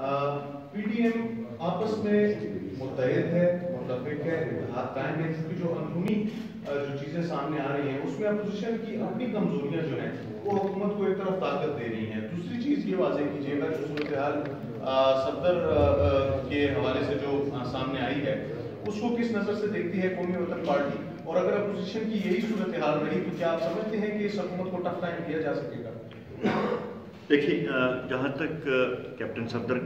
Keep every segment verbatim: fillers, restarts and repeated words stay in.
PDM आपस में मुतहद है, मुतफिक है, इत्तेहाद कायम है। इसकी जो अंदरूनी जो चीज़ें सामने आ रही हैं उसमें अपोजिशन की अपनी कमजोरियां जो हैं वो हुकूमत को एक तरफ ताकत दे रही हैं। दूसरी चीज़ ये वाजह कीजिएगा जो सूरत-ए-हाल सफ़दर के हवाले से जो सामने आई है उसको किस नज़र से देखती है कौमी वतन पार्टी, और अगर अपोजिशन की यही सूरत हाल रही तो क्या आप समझते हैं कि इस हुकूमत को टफ टाइम दिया जा सकेगा? देखिए, जहाँ तक कैप्टन सफ़दर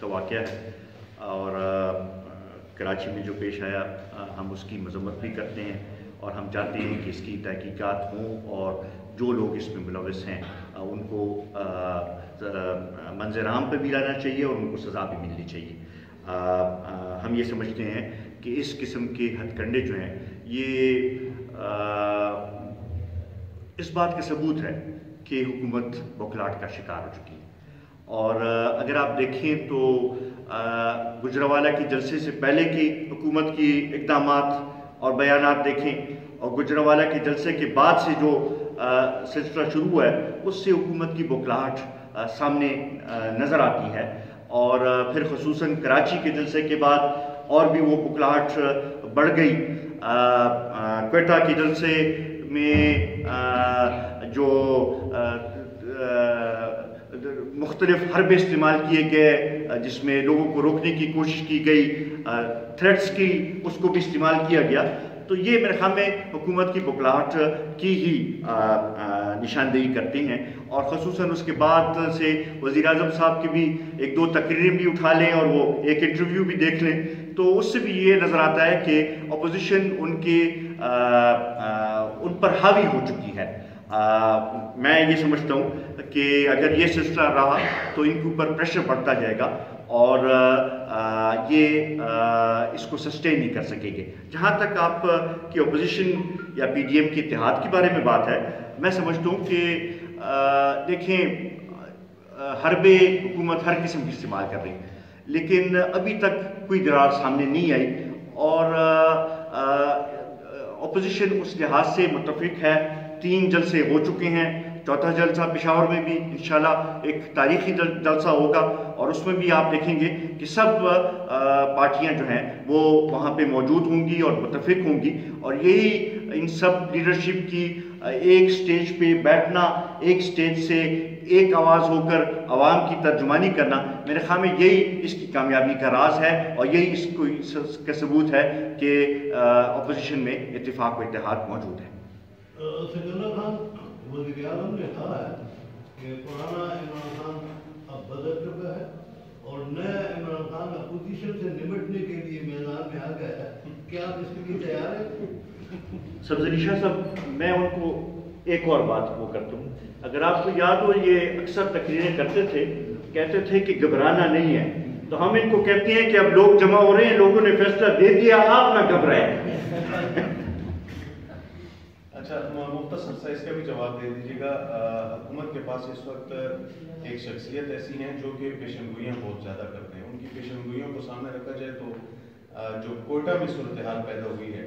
का वाक़या है और कराची में जो पेश आया, हम उसकी मजम्मत भी करते हैं और हम चाहते हैं कि इसकी तहकीकात हों और जो लोग इसमें मुलविस हैं उनको मंजराम पे भी लाना चाहिए और उनको सज़ा भी मिलनी चाहिए। आ, आ, हम ये समझते हैं कि इस किस्म के हथकंडे जो हैं ये आ, इस बात का सबूत है कि हुकूमत बौखलाहट का शिकार हो चुकी है। और अगर आप देखें तो गुजरावाला के जलसे से पहले की हुकूमत की इक़दामात और बयानात देखें और गुजरावाला के जलसे के बाद से जो सिलसिला शुरू हुआ है उससे हुकूमत की बौखलाहट सामने नज़र आती है। और फिर ख़ुसूसन कराची के जलसे के बाद और भी वो बौखलाहट बढ़ गई। क्वेटा के जलसे में आ, जो मुख्तलिफ हरबे इस्तेमाल किए गए जिसमें लोगों को रोकने की कोशिश की गई, थ्रेट्स की, उसको भी इस्तेमाल किया गया। तो ये मेरे ख्याल में हुकूमत की बौखलाहट की ही निशानदेही करते हैं। और ख़ुसूसन उसके बाद से वज़ीराज़म साहब की भी एक दो तकरीरें भी उठा लें और वो एक इंटरव्यू भी देख लें तो उससे भी ये नज़र आता है कि अपोजिशन उनके आ, आ, उन पर हावी हो चुकी है। आ, मैं ये समझता हूँ कि अगर ये सिलसिला रहा तो इनके ऊपर प्रेशर बढ़ता जाएगा और आ, ये आ, इसको सस्टेन नहीं कर सकेंगे। जहाँ तक आप की अपोजिशन या पीडीएम के इत्तेहाद के बारे में बात है, मैं समझता हूँ कि आ, देखें हरबे हुकूमत हर किस्म की इस्तेमाल कर रही है लेकिन अभी तक कोई दरार सामने नहीं आई और अपोजिशन उस लिहाज से मुतफिक है। तीन जलसे हो चुके हैं, चौथा जलसा पिशावर में भी इंशाल्लाह एक तारीखी जलसा होगा और उसमें भी आप देखेंगे कि सब पार्टियां जो हैं वो वहाँ पे मौजूद होंगी और मुतफिक होंगी। और यही इन सब लीडरशिप की एक स्टेज पे बैठना, एक स्टेज से एक आवाज़ होकर आवाम की तर्जुमानी करना, मेरे ख्याल में यही इसकी कामयाबी का राज है और यही इसको इसका सबूत है कि अपोजिशन में इत्तेफाक व इत्तेहाद मौजूद है। वज़ीर-ए-आज़म ने कहा है कि पुराना इमरान खान अब बदल चुका है और नया इमरान खान अपोजिशन से निपटने के लिए मैदान में आ गया है। क्या आप इसके लिए तैयार हैं? सब्ज़रीशा साहब, मैं उनको एक और बात वो करता हूँ, अगर आपको याद हो ये अक्सर तकरीरें करते थे, कहते थे कि घबराना नहीं है, तो हम इनको कहते हैं कि अब लोग जमा हो रहे हैं, लोगों ने फैसला दे दिया, आप ना घबराएं। अच्छा, मुख्तसर से इसका भी जवाब दे दीजिएगा। हुकूमत के पास इस वक्त एक शख्सियत ऐसी हैं जो कि पेशनगोइयाँ बहुत ज़्यादा करते हैं। उनकी पेशनगोइयों को सामने रखा जाए तो आ, जो क्वेटा में सूरत हाल पैदा हुई है,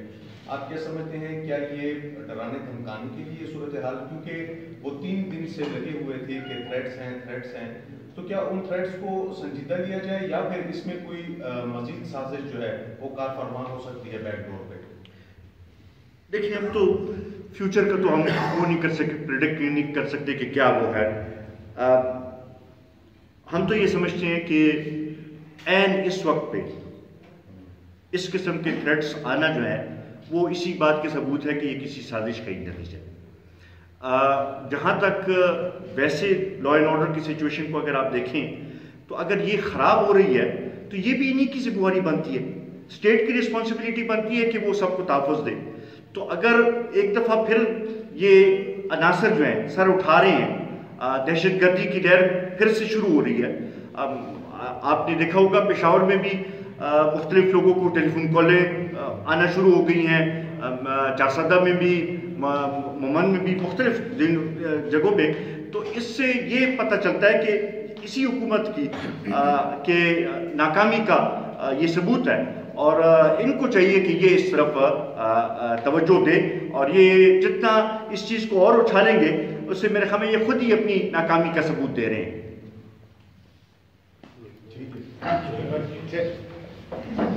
आप क्या समझते हैं, क्या ये डराने धमकाने के लिए सूरत हाल, क्योंकि वो तीन दिन से लगे हुए थे कि थ्रेट्स हैं थ्रेट्स हैं, तो क्या उन थ्रेट्स को संजीदा लिया जाए या फिर इसमें कोई मजीद साजिश जो है वो कार फरमा हो सकती है बैकडोर पर? देखिए, हम तो फ्यूचर का तो हम वो नहीं कर सकते, प्रेडिक्ट नहीं कर सकते कि क्या वो है। आ, हम तो ये समझते हैं कि एन इस वक्त पे इस किस्म के थ्रेट्स आना जो है वो इसी बात के सबूत है कि ये किसी साजिश का ही नतीजा है। जहाँ तक वैसे लॉ एंड ऑर्डर की सिचुएशन को अगर आप देखें तो अगर ये ख़राब हो रही है तो ये भी इन्हीं की जिम्मेवारी बनती है, स्टेट की रिस्पॉन्सिबिलिटी बनती है कि वो सबको तहफ़्फ़ुज़ दे। तो अगर एक दफ़ा फिर ये अनासर जो हैं सर उठा रहे हैं, दहशत गर्दी की लहर फिर से शुरू हो रही है। आ, आपने देखा होगा पेशावर में भी मुख्तलिफ लोगों को टेलीफोन कॉलें आना शुरू हो गई हैं, चारसदा में भी, ममन में भी, मुख्तलिफ जगहों पे। तो इससे ये पता चलता है कि इसी हुकूमत की आ, के नाकामी का आ, ये सबूत है और इनको चाहिए कि ये इस तरफ तवज्जो दे और ये जितना इस चीज़ को और उठा लेंगे उससे मेरे ख्याल में ये खुद ही अपनी नाकामी का सबूत दे रहे हैं। ठीक है।